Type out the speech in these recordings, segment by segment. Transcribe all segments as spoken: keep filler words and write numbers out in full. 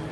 blood.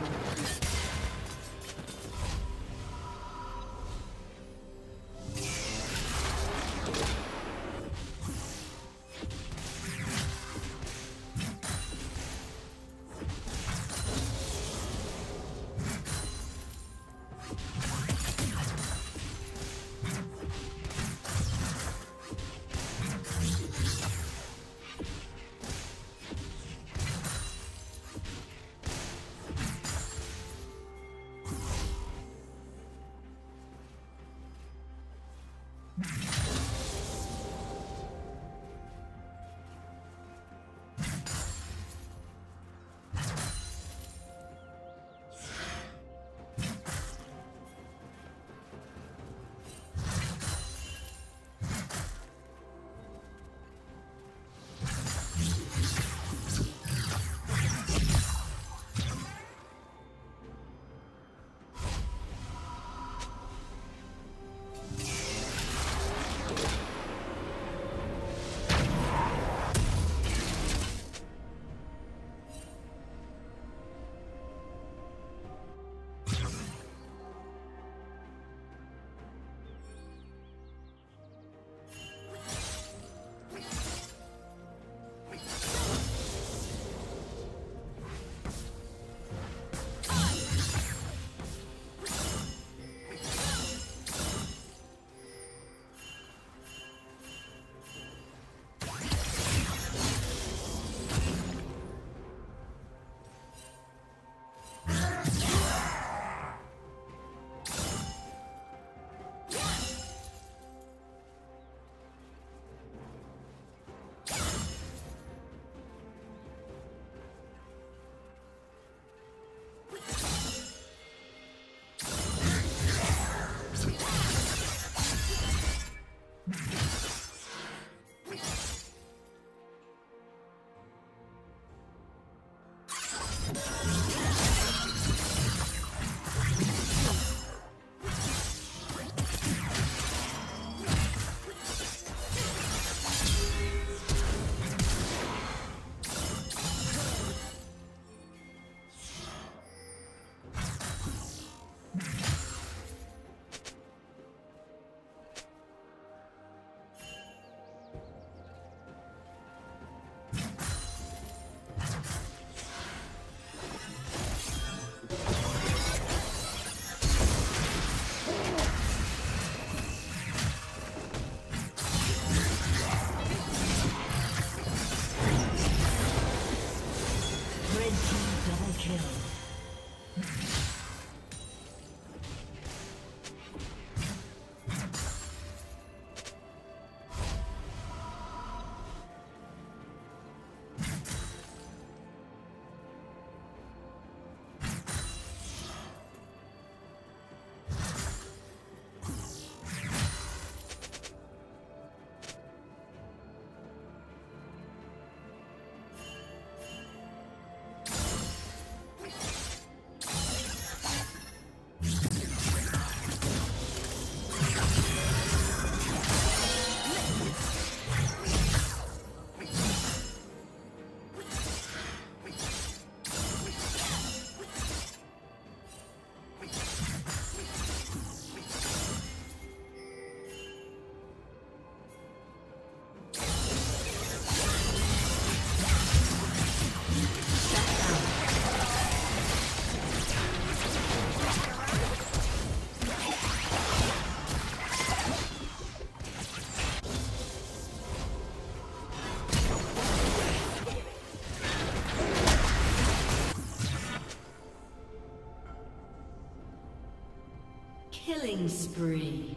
Killing spree.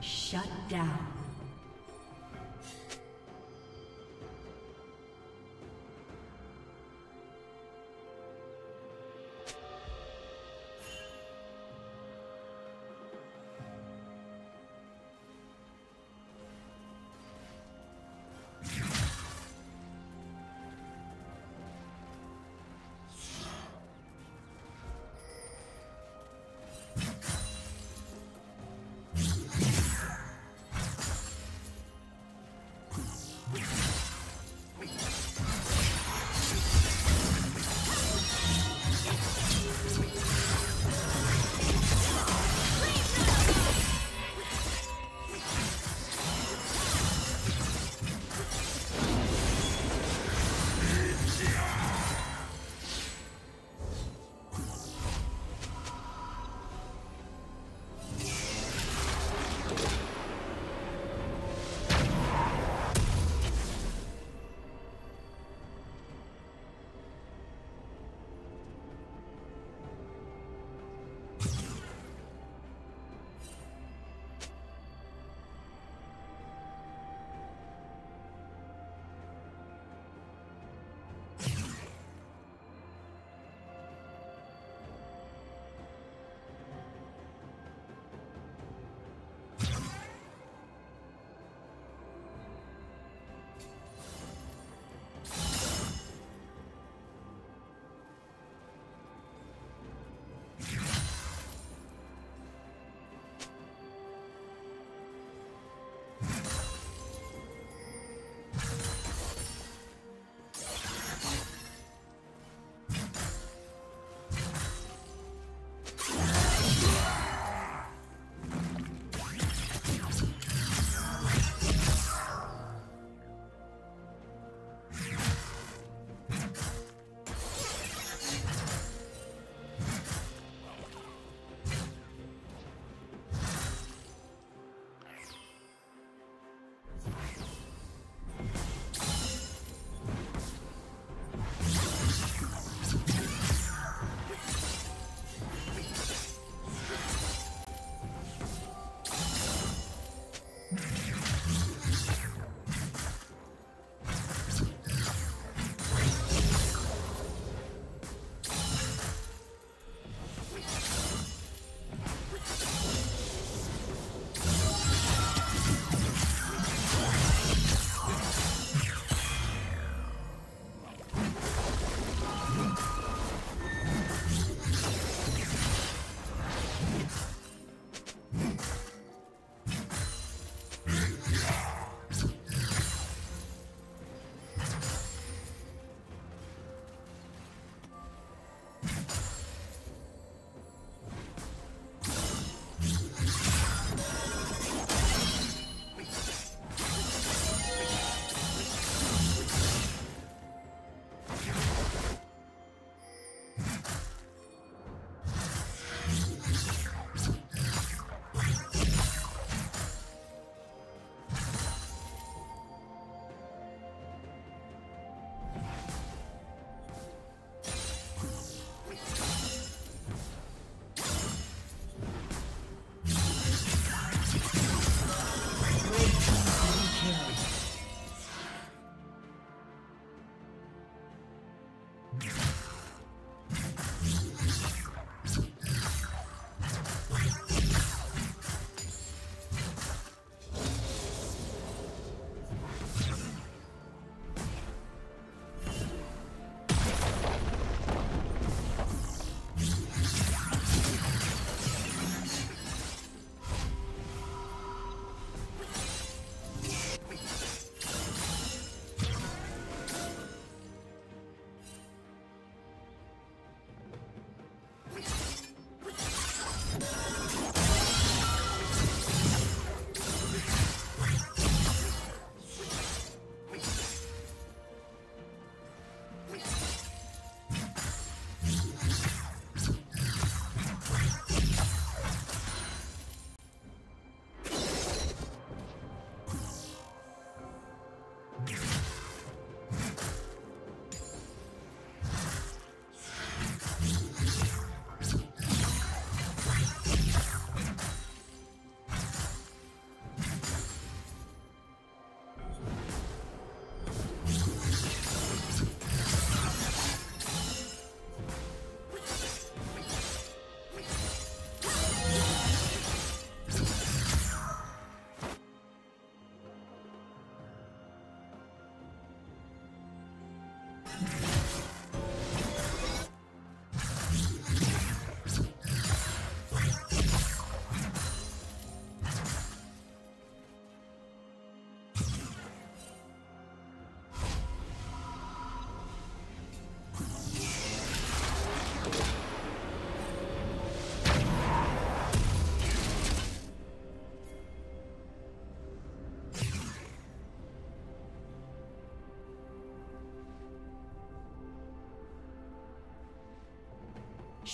Shut down.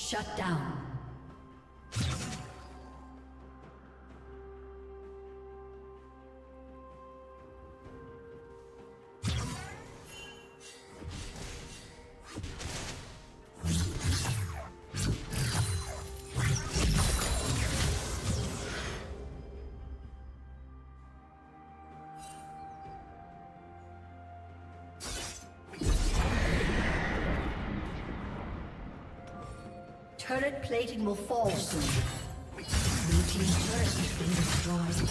Shut down. Turret plating will fall soon. Blue team's turret has been destroyed.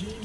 Team